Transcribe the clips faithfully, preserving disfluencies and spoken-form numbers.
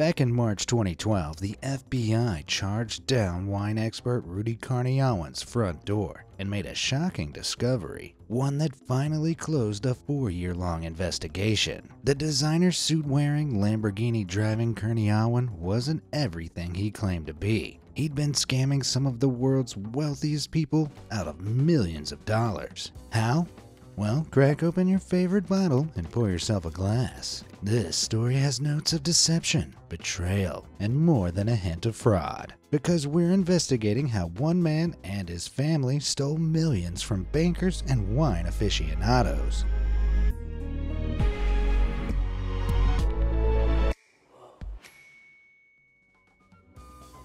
Back in March twenty twelve, the F B I charged down wine expert Rudy Kurniawan's front door and made a shocking discovery, one that finally closed a four-year-long investigation. The designer suit-wearing, Lamborghini-driving Kurniawan wasn't everything he claimed to be. He'd been scamming some of the world's wealthiest people out of millions of dollars. How? Well, crack open your favorite bottle and pour yourself a glass. This story has notes of deception, betrayal, and more than a hint of fraud. Because we're investigating how one man and his family stole millions from bankers and wine aficionados.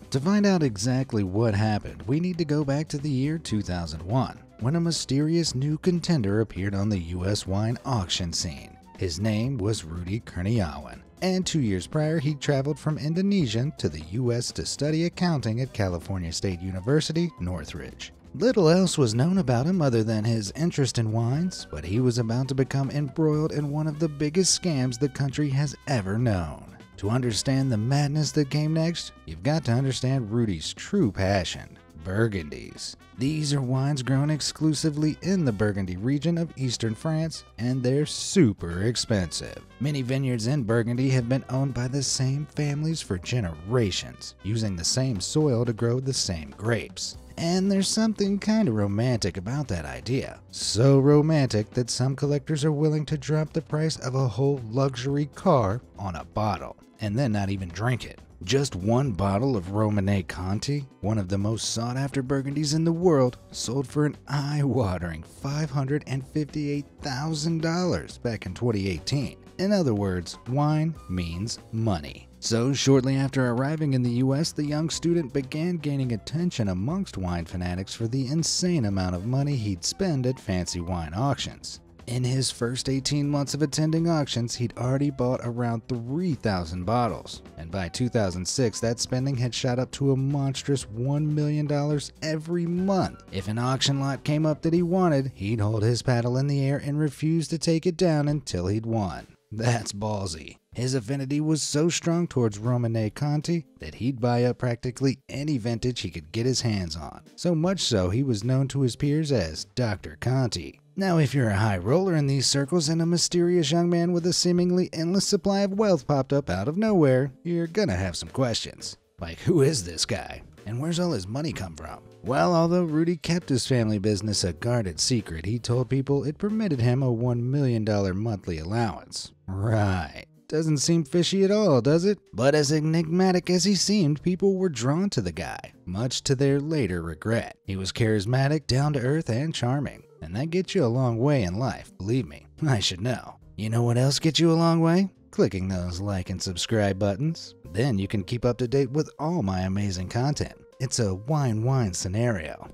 To find out exactly what happened, we need to go back to the year two thousand one, when a mysterious new contender appeared on the U S wine auction scene. His name was Rudy Kurniawan, and two years prior he traveled from Indonesia to the U S to study accounting at California State University, Northridge. Little else was known about him other than his interest in wines, but he was about to become embroiled in one of the biggest scams the country has ever known. To understand the madness that came next, you've got to understand Rudy's true passion, Burgundies. These are wines grown exclusively in the Burgundy region of eastern France, and they're super expensive. Many vineyards in Burgundy have been owned by the same families for generations, using the same soil to grow the same grapes. And there's something kind of romantic about that idea. So romantic that some collectors are willing to drop the price of a whole luxury car on a bottle, and then not even drink it. Just one bottle of Romanée-Conti, one of the most sought-after Burgundies in the world, sold for an eye-watering five hundred fifty-eight thousand dollars back in twenty eighteen. In other words, wine means money. So, shortly after arriving in the U S, the young student began gaining attention amongst wine fanatics for the insane amount of money he'd spend at fancy wine auctions. In his first eighteen months of attending auctions, he'd already bought around three thousand bottles, and by two thousand six, that spending had shot up to a monstrous one million dollars every month. If an auction lot came up that he wanted, he'd hold his paddle in the air and refuse to take it down until he'd won. That's ballsy. His affinity was so strong towards Romanée-Conti that he'd buy up practically any vintage he could get his hands on, so much so he was known to his peers as Doctor Conti. Now, if you're a high roller in these circles and a mysterious young man with a seemingly endless supply of wealth popped up out of nowhere, you're gonna have some questions. Like, who is this guy? And where's all his money come from? Well, although Rudy kept his family business a guarded secret, he told people it permitted him a one million dollars monthly allowance. Right. Doesn't seem fishy at all, does it? But as enigmatic as he seemed, people were drawn to the guy, much to their later regret. He was charismatic, down-to-earth, and charming. And that gets you a long way in life, believe me. I should know. You know what else gets you a long way? Clicking those like and subscribe buttons. Then you can keep up to date with all my amazing content. It's a wine wine scenario.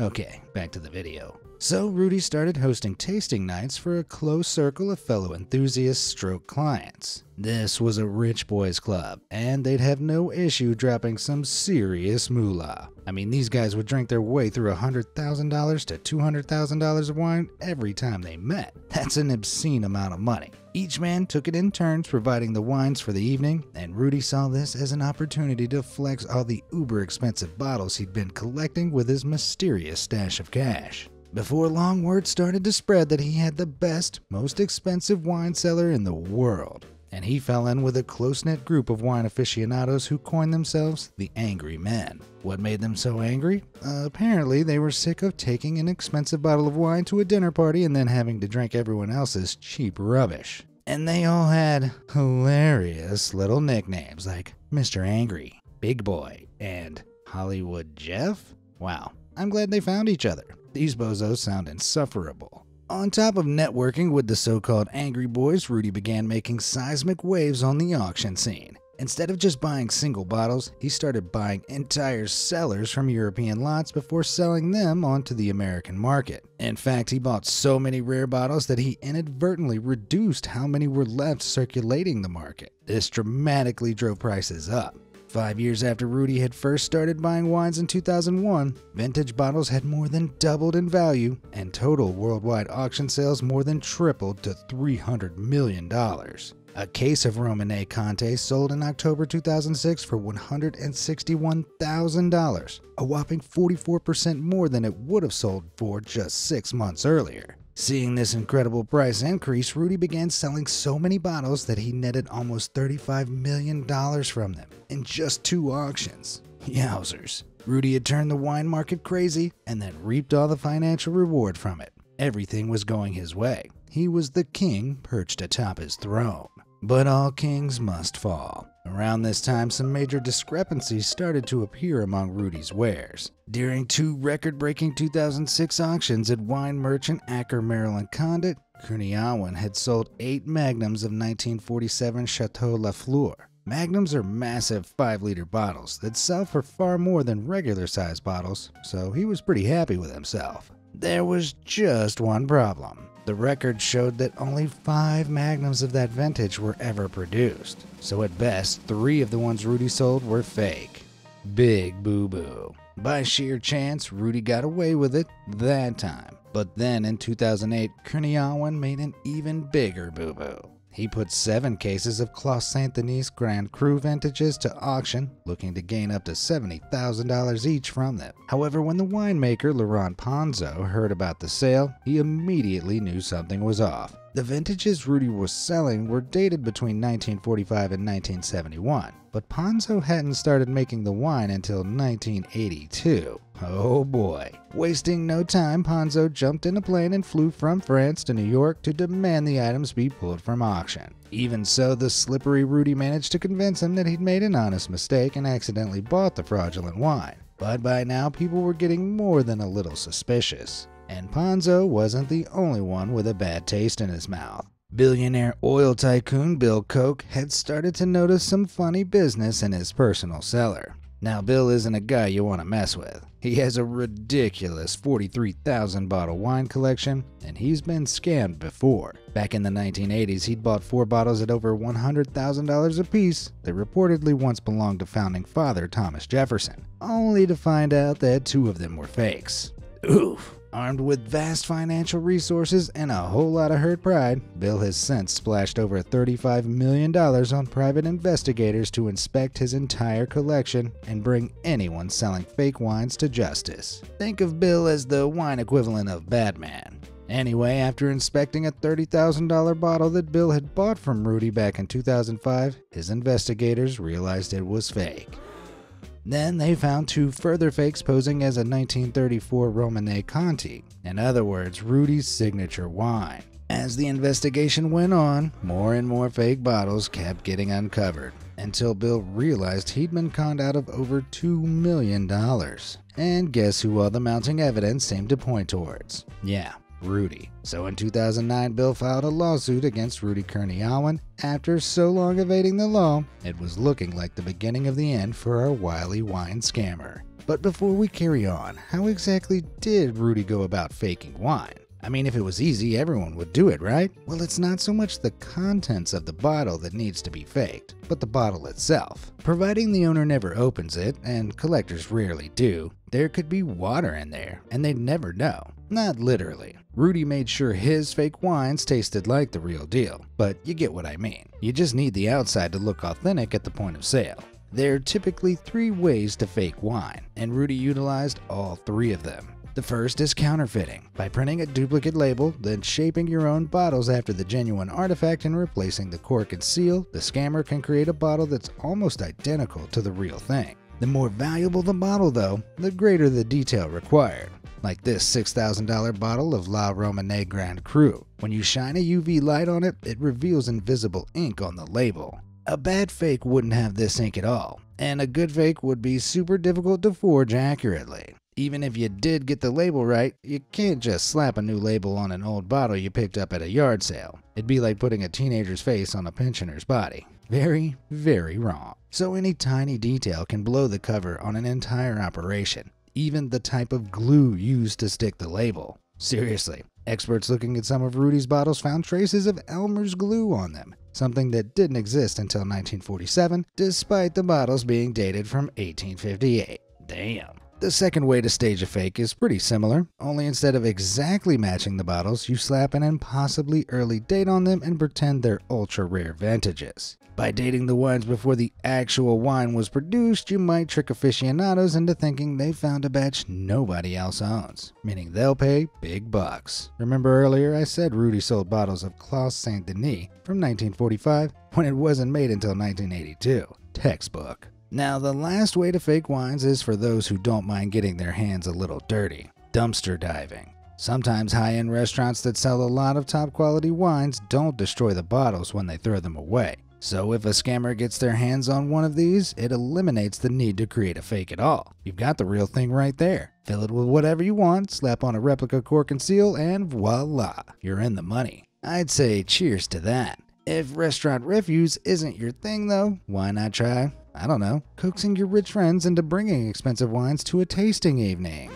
Okay, back to the video. So Rudy started hosting tasting nights for a close circle of fellow enthusiasts stroke clients. This was a rich boys club, and they'd have no issue dropping some serious moolah. I mean, these guys would drink their way through one hundred thousand dollars to two hundred thousand dollars of wine every time they met. That's an obscene amount of money. Each man took it in turns providing the wines for the evening, and Rudy saw this as an opportunity to flex all the uber-expensive bottles he'd been collecting with his mysterious stash of cash. Before long, word started to spread that he had the best, most expensive wine cellar in the world. And he fell in with a close-knit group of wine aficionados who coined themselves the Angry Men. What made them so angry? Uh, apparently, they were sick of taking an expensive bottle of wine to a dinner party and then having to drink everyone else's cheap rubbish. And they all had hilarious little nicknames like Mister Angry, Big Boy, and Hollywood Jeff? Wow, I'm glad they found each other. These bozos sound insufferable. On top of networking with the so-called Angry Boys, Rudy began making seismic waves on the auction scene. Instead of just buying single bottles, he started buying entire cellars from European lots before selling them onto the American market. In fact, he bought so many rare bottles that he inadvertently reduced how many were left circulating the market. This dramatically drove prices up. Five years after Rudy had first started buying wines in two thousand one, vintage bottles had more than doubled in value, and total worldwide auction sales more than tripled to three hundred million dollars. A case of Romanée-Conti sold in October two thousand six for one hundred sixty-one thousand dollars, a whopping forty-four percent more than it would have sold for just six months earlier. Seeing this incredible price increase, Rudy began selling so many bottles that he netted almost thirty-five million dollars from them in just two auctions. Yowzers. Rudy had turned the wine market crazy and then reaped all the financial reward from it. Everything was going his way. He was the king perched atop his throne. But all kings must fall. Around this time, some major discrepancies started to appear among Rudy's wares. During two record-breaking two thousand six auctions at wine merchant Acker, Maryland Condit, Kurniawan had sold eight magnums of nineteen forty-seven Chateau Lafleur. Magnums are massive five liter bottles that sell for far more than regular-sized bottles, so he was pretty happy with himself. There was just one problem. The record showed that only five magnums of that vintage were ever produced, so at best, three of the ones Rudy sold were fake. Big boo-boo. By sheer chance, Rudy got away with it that time. But then in two thousand eight, Kurniawan made an even bigger boo-boo. He put seven cases of Claude Saint-Denis Grand Cru vintages to auction, looking to gain up to seventy thousand dollars each from them. However, when the winemaker Laurent Ponsot heard about the sale, he immediately knew something was off. The vintages Rudy was selling were dated between nineteen forty-five and nineteen seventy-one, but Ponsot hadn't started making the wine until nineteen eighty-two. Oh boy. Wasting no time, Ponsot jumped in a plane and flew from France to New York to demand the items be pulled from auction. Even so, the slippery Rudy managed to convince him that he'd made an honest mistake and accidentally bought the fraudulent wine. But by now, people were getting more than a little suspicious. And Ponsot wasn't the only one with a bad taste in his mouth. Billionaire oil tycoon Bill Koch had started to notice some funny business in his personal cellar. Now, Bill isn't a guy you want to mess with. He has a ridiculous forty-three thousand bottle wine collection, and he's been scammed before. Back in the nineteen eighties, he'd bought four bottles at over one hundred thousand dollars apiece that reportedly once belonged to founding father Thomas Jefferson, only to find out that two of them were fakes. Oof. Armed with vast financial resources and a whole lot of hurt pride, Bill has since splashed over thirty-five million dollars on private investigators to inspect his entire collection and bring anyone selling fake wines to justice. Think of Bill as the wine equivalent of Batman. Anyway, after inspecting a thirty thousand dollar bottle that Bill had bought from Rudy back in two thousand five, his investigators realized it was fake. Then they found two further fakes posing as a nineteen thirty-four Romanée-Conti, in other words, Rudy's signature wine. As the investigation went on, more and more fake bottles kept getting uncovered, until Bill realized he'd been conned out of over two million dollars. And guess who all the mounting evidence seemed to point towards? Yeah, Rudy. So in two thousand nine, Bill filed a lawsuit against Rudy Kurniawan. After so long evading the law, it was looking like the beginning of the end for our wily wine scammer. But before we carry on, how exactly did Rudy go about faking wine? I mean, if it was easy, everyone would do it, right? Well, it's not so much the contents of the bottle that needs to be faked, but the bottle itself. Providing the owner never opens it, and collectors rarely do, there could be water in there, and they'd never know. Not literally. Rudy made sure his fake wines tasted like the real deal, but you get what I mean. You just need the outside to look authentic at the point of sale. There are typically three ways to fake wine, and Rudy utilized all three of them. The first is counterfeiting, by printing a duplicate label, then shaping your own bottles after the genuine artifact and replacing the cork and seal. The scammer can create a bottle that's almost identical to the real thing. The more valuable the bottle, though, the greater the detail required, like this six thousand dollar bottle of La Romanée Grand Cru. When you shine a U V light on it, it reveals invisible ink on the label. A bad fake wouldn't have this ink at all, and a good fake would be super difficult to forge accurately. Even if you did get the label right, you can't just slap a new label on an old bottle you picked up at a yard sale. It'd be like putting a teenager's face on a pensioner's body. Very, very wrong. So any tiny detail can blow the cover on an entire operation, even the type of glue used to stick the label. Seriously, experts looking at some of Rudy's bottles found traces of Elmer's glue on them, something that didn't exist until nineteen forty-seven, despite the bottles being dated from eighteen fifty-eight. Damn. The second way to stage a fake is pretty similar, only instead of exactly matching the bottles, you slap an impossibly early date on them and pretend they're ultra-rare vintages. By dating the wines before the actual wine was produced, you might trick aficionados into thinking they found a batch nobody else owns, meaning they'll pay big bucks. Remember earlier I said Rudy sold bottles of Claude Saint-Denis from nineteen forty-five when it wasn't made until nineteen eighty-two. Textbook. Now, the last way to fake wines is for those who don't mind getting their hands a little dirty. Dumpster diving. Sometimes high-end restaurants that sell a lot of top-quality wines don't destroy the bottles when they throw them away. So if a scammer gets their hands on one of these, it eliminates the need to create a fake at all. You've got the real thing right there. Fill it with whatever you want, slap on a replica cork and seal, and voila, you're in the money. I'd say cheers to that. If restaurant refuse isn't your thing though, why not try, I don't know, coaxing your rich friends into bringing expensive wines to a tasting evening.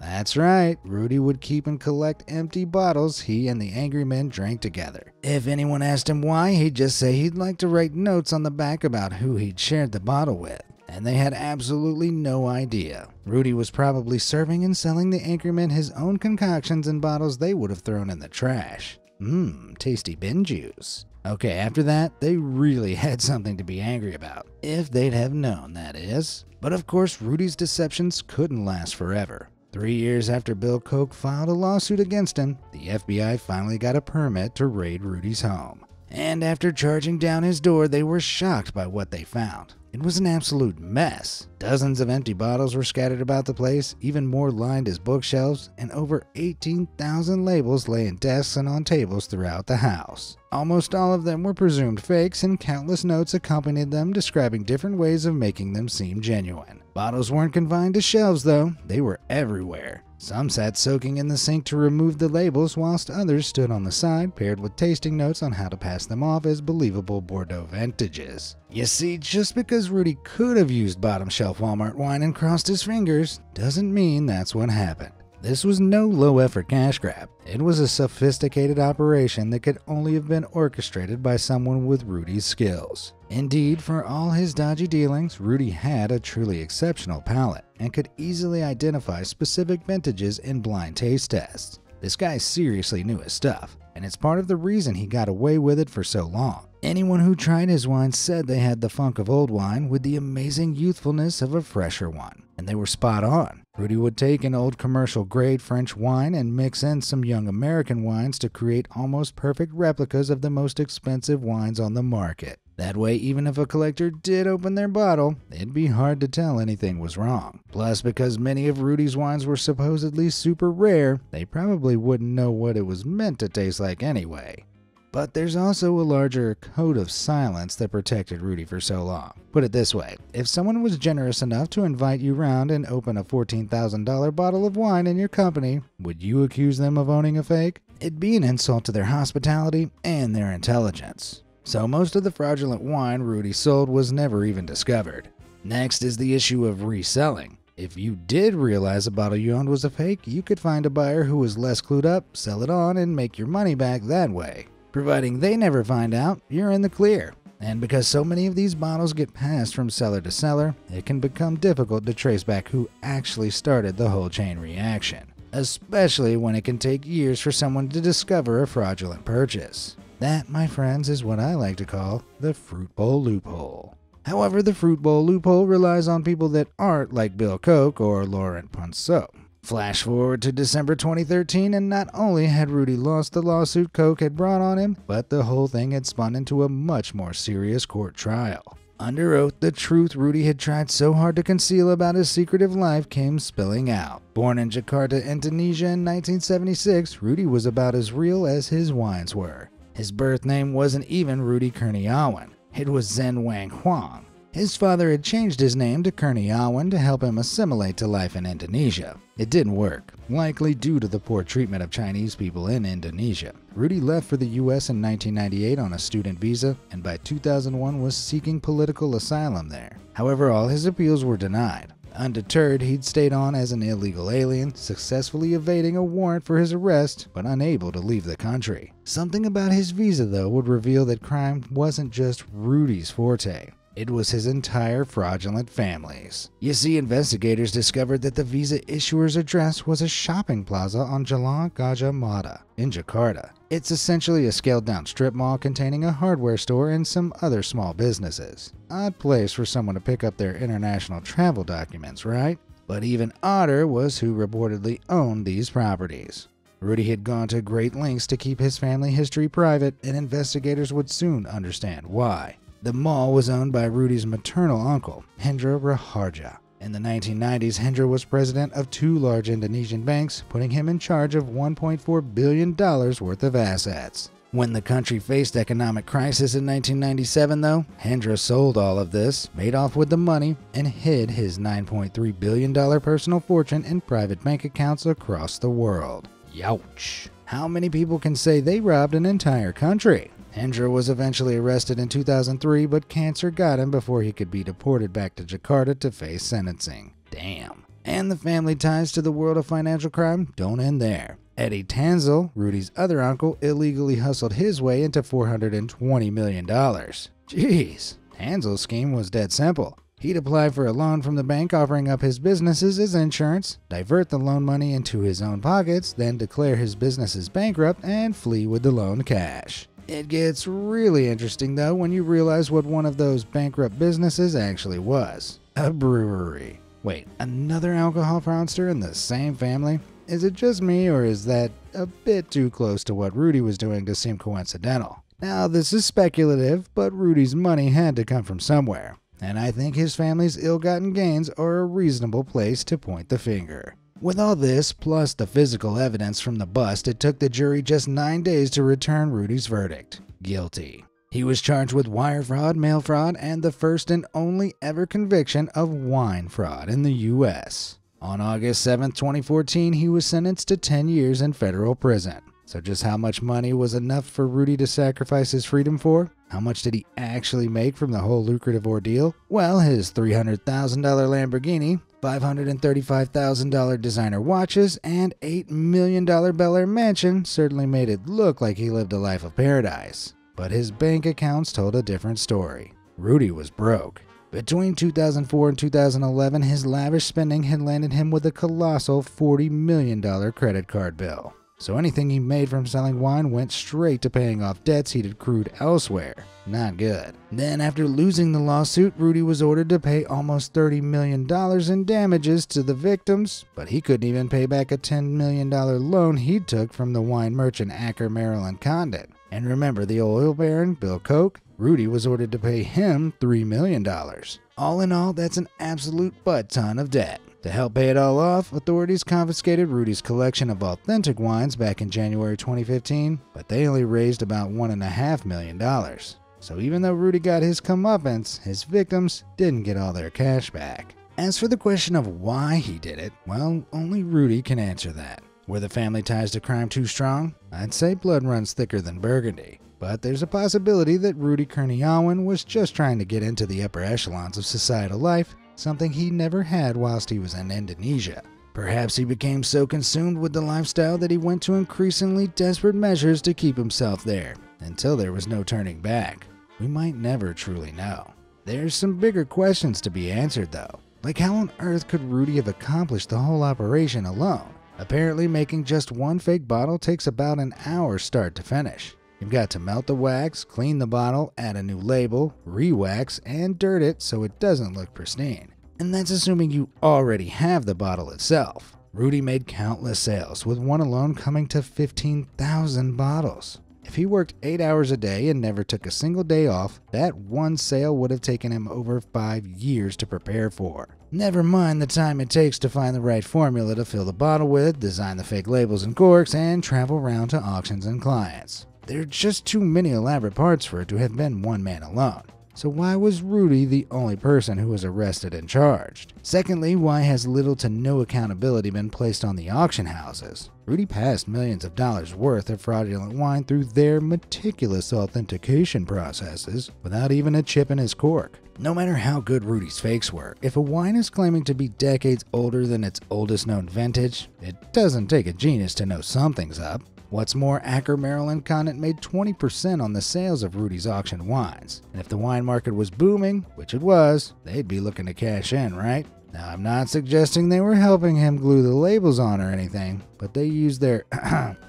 That's right, Rudy would keep and collect empty bottles he and the angry men drank together. If anyone asked him why, he'd just say he'd like to write notes on the back about who he'd shared the bottle with. And they had absolutely no idea. Rudy was probably serving and selling the angry men his own concoctions and bottles they would have thrown in the trash. Mmm, tasty bin juice. Okay, after that, they really had something to be angry about. If they'd have known, that is. But of course, Rudy's deceptions couldn't last forever. Three years after Bill Koch filed a lawsuit against him, the F B I finally got a permit to raid Rudy's home. And after charging down his door, they were shocked by what they found. It was an absolute mess. Dozens of empty bottles were scattered about the place, even more lined his bookshelves, and over eighteen thousand labels lay in desks and on tables throughout the house. Almost all of them were presumed fakes, and countless notes accompanied them describing different ways of making them seem genuine. Bottles weren't confined to shelves though, they were everywhere. Some sat soaking in the sink to remove the labels, whilst others stood on the side, paired with tasting notes on how to pass them off as believable Bordeaux vintages. You see, just because Rudy could have used bottom shelf Walmart wine and crossed his fingers, doesn't mean that's what happened. This was no low-effort cash grab. It was a sophisticated operation that could only have been orchestrated by someone with Rudy's skills. Indeed, for all his dodgy dealings, Rudy had a truly exceptional palate and could easily identify specific vintages in blind taste tests. This guy seriously knew his stuff, and it's part of the reason he got away with it for so long. Anyone who tried his wine said they had the funk of old wine with the amazing youthfulness of a fresher one, and they were spot on. Rudy would take an old commercial-grade French wine and mix in some young American wines to create almost perfect replicas of the most expensive wines on the market. That way, even if a collector did open their bottle, it'd be hard to tell anything was wrong. Plus, because many of Rudy's wines were supposedly super rare, they probably wouldn't know what it was meant to taste like anyway. But there's also a larger code of silence that protected Rudy for so long. Put it this way, if someone was generous enough to invite you round and open a fourteen thousand dollar bottle of wine in your company, would you accuse them of owning a fake? It'd be an insult to their hospitality and their intelligence. So most of the fraudulent wine Rudy sold was never even discovered. Next is the issue of reselling. If you did realize a bottle you owned was a fake, you could find a buyer who was less clued up, sell it on, and make your money back that way. Providing they never find out, you're in the clear. And because so many of these bottles get passed from seller to seller, it can become difficult to trace back who actually started the whole chain reaction, especially when it can take years for someone to discover a fraudulent purchase. That, my friends, is what I like to call the fruit bowl loophole. However, the fruit bowl loophole relies on people that aren't like Bill Koch or Laurent Ponsot. Flash forward to December twenty thirteen, and not only had Rudy lost the lawsuit Koch had brought on him, but the whole thing had spun into a much more serious court trial. Under oath, the truth Rudy had tried so hard to conceal about his secretive life came spilling out. Born in Jakarta, Indonesia in nineteen seventy-six, Rudy was about as real as his wines were. His birth name wasn't even Rudy Kurniawan. It was Zen Wang Huang. His father had changed his name to Kurniawan to help him assimilate to life in Indonesia. It didn't work, likely due to the poor treatment of Chinese people in Indonesia. Rudy left for the U S in nineteen ninety-eight on a student visa, and by two thousand one was seeking political asylum there. However, all his appeals were denied. Undeterred, he'd stayed on as an illegal alien, successfully evading a warrant for his arrest, but unable to leave the country. Something about his visa, though, would reveal that crime wasn't just Rudy's forte. It was his entire fraudulent families. You see, investigators discovered that the visa issuer's address was a shopping plaza on Jalan Gajah Mada in Jakarta. It's essentially a scaled-down strip mall containing a hardware store and some other small businesses. Odd place for someone to pick up their international travel documents, right? But even odder was who reportedly owned these properties. Rudy had gone to great lengths to keep his family history private, and investigators would soon understand why. The mall was owned by Rudy's maternal uncle, Hendra Raharja. In the nineteen nineties, Hendra was president of two large Indonesian banks, putting him in charge of one point four billion dollars worth of assets. When the country faced economic crisis in nineteen ninety-seven, though, Hendra sold all of this, made off with the money, and hid his nine point three billion dollars personal fortune in private bank accounts across the world. Youch! How many people can say they robbed an entire country? Hendra was eventually arrested in two thousand three, but cancer got him before he could be deported back to Jakarta to face sentencing. Damn. And the family ties to the world of financial crime don't end there. Eddie Tanzel, Rudy's other uncle, illegally hustled his way into four hundred twenty million dollars. Jeez. Tanzel's scheme was dead simple. He'd apply for a loan from the bank offering up his businesses as insurance, divert the loan money into his own pockets, then declare his businesses bankrupt and flee with the loan cash. It gets really interesting, though, when you realize what one of those bankrupt businesses actually was. A brewery. Wait, another alcohol fraudster in the same family? Is it just me, or is that a bit too close to what Rudy was doing to seem coincidental? Now, this is speculative, but Rudy's money had to come from somewhere, and I think his family's ill-gotten gains are a reasonable place to point the finger. With all this, plus the physical evidence from the bust, it took the jury just nine days to return Rudy's verdict. Guilty. He was charged with wire fraud, mail fraud, and the first and only ever conviction of wine fraud in the U S On August seventh, twenty fourteen, he was sentenced to ten years in federal prison. So just how much money was enough for Rudy to sacrifice his freedom for? How much did he actually make from the whole lucrative ordeal? Well, his three hundred thousand dollar Lamborghini, five hundred thirty-five thousand dollar designer watches, and eight million dollar Bel Air mansion certainly made it look like he lived a life of paradise. But his bank accounts told a different story. Rudy was broke. Between two thousand four and two thousand eleven, his lavish spending had landed him with a colossal forty million dollar credit card bill. So anything he made from selling wine went straight to paying off debts he'd accrued elsewhere. Not good. Then, after losing the lawsuit, Rudy was ordered to pay almost thirty million dollars in damages to the victims, but he couldn't even pay back a ten million dollar loan he took from the wine merchant Acker, Maryland Condon. And remember the oil baron, Bill Koch? Rudy was ordered to pay him three million dollars. All in all, that's an absolute butt-ton of debt. To help pay it all off, authorities confiscated Rudy's collection of authentic wines back in January twenty fifteen, but they only raised about one point five million dollars. So even though Rudy got his comeuppance, his victims didn't get all their cash back. As for the question of why he did it, well, only Rudy can answer that. Were the family ties to crime too strong? I'd say blood runs thicker than Burgundy. But there's a possibility that Rudy Kurniawan was just trying to get into the upper echelons of societal life, something he never had whilst he was in Indonesia. Perhaps he became so consumed with the lifestyle that he went to increasingly desperate measures to keep himself there, until there was no turning back. We might never truly know. There's some bigger questions to be answered, though. Like, how on earth could Rudy have accomplished the whole operation alone? Apparently, making just one fake bottle takes about an hour start to finish. You've got to melt the wax, clean the bottle, add a new label, re-wax, and dirt it so it doesn't look pristine. And that's assuming you already have the bottle itself. Rudy made countless sales, with one alone coming to fifteen thousand bottles. If he worked eight hours a day and never took a single day off, that one sale would have taken him over five years to prepare for. Never mind the time it takes to find the right formula to fill the bottle with, design the fake labels and corks, and travel around to auctions and clients. There are just too many elaborate parts for it to have been one man alone. So why was Rudy the only person who was arrested and charged? Secondly, why has little to no accountability been placed on the auction houses? Rudy passed millions of dollars worth of fraudulent wine through their meticulous authentication processes without even a chip in his cork. No matter how good Rudy's fakes were, if a wine is claiming to be decades older than its oldest known vintage, it doesn't take a genius to know something's up. What's more, Acker, Maryland Condit made twenty percent on the sales of Rudy's auction wines. And if the wine market was booming, which it was, they'd be looking to cash in, right? Now, I'm not suggesting they were helping him glue the labels on or anything, but they used their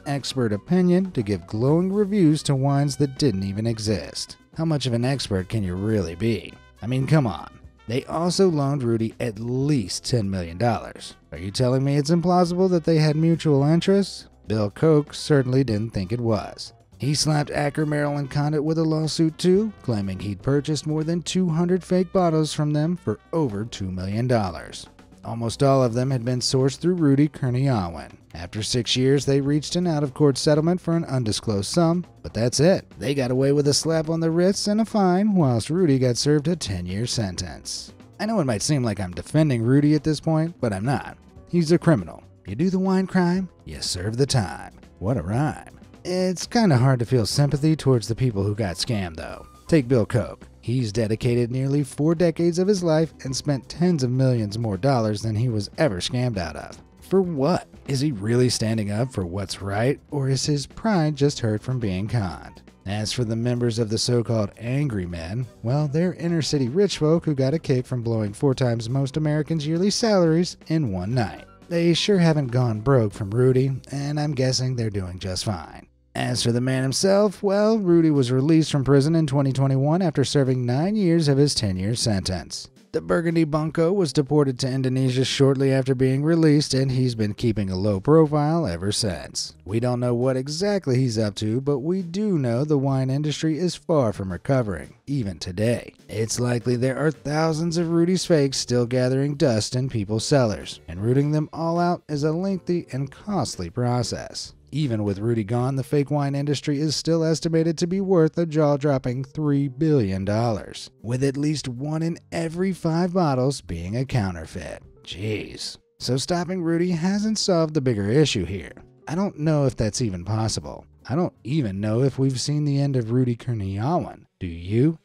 expert opinion to give glowing reviews to wines that didn't even exist. How much of an expert can you really be? I mean, come on. They also loaned Rudy at least ten million dollars. Are you telling me it's implausible that they had mutual interests? Bill Koch certainly didn't think it was. He slapped Acker, Maryland Condit with a lawsuit too, claiming he'd purchased more than two hundred fake bottles from them for over two million dollars. Almost all of them had been sourced through Rudy Kurniawan. After six years, they reached an out-of-court settlement for an undisclosed sum, but that's it. They got away with a slap on the wrists and a fine, whilst Rudy got served a ten-year sentence. I know it might seem like I'm defending Rudy at this point, but I'm not. He's a criminal. You do the wine crime, you serve the time. What a rhyme. It's kind of hard to feel sympathy towards the people who got scammed, though. Take Bill Koch. He's dedicated nearly four decades of his life and spent tens of millions more dollars than he was ever scammed out of. For what? Is he really standing up for what's right, or is his pride just hurt from being conned? As for the members of the so-called angry men, well, they're inner-city rich folk who got a kick from blowing four times most Americans' yearly salaries in one night. They sure haven't gone broke from Rudy, and I'm guessing they're doing just fine. As for the man himself, well, Rudy was released from prison in twenty twenty-one after serving nine years of his ten-year sentence. The Burgundy bunko was deported to Indonesia shortly after being released, and he's been keeping a low profile ever since. We don't know what exactly he's up to, but we do know the wine industry is far from recovering, even today. It's likely there are thousands of Rudy's fakes still gathering dust in people's cellars, and rooting them all out is a lengthy and costly process. Even with Rudy gone, the fake wine industry is still estimated to be worth a jaw-dropping three billion dollars, with at least one in every five bottles being a counterfeit. Jeez. So stopping Rudy hasn't solved the bigger issue here. I don't know if that's even possible. I don't even know if we've seen the end of Rudy Kurniawan. Do you?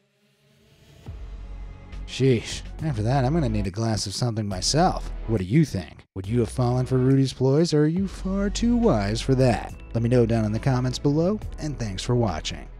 Sheesh. After that, I'm gonna need a glass of something myself. What do you think? Would you have fallen for Rudy's ploys, or are you far too wise for that? Let me know down in the comments below, and thanks for watching.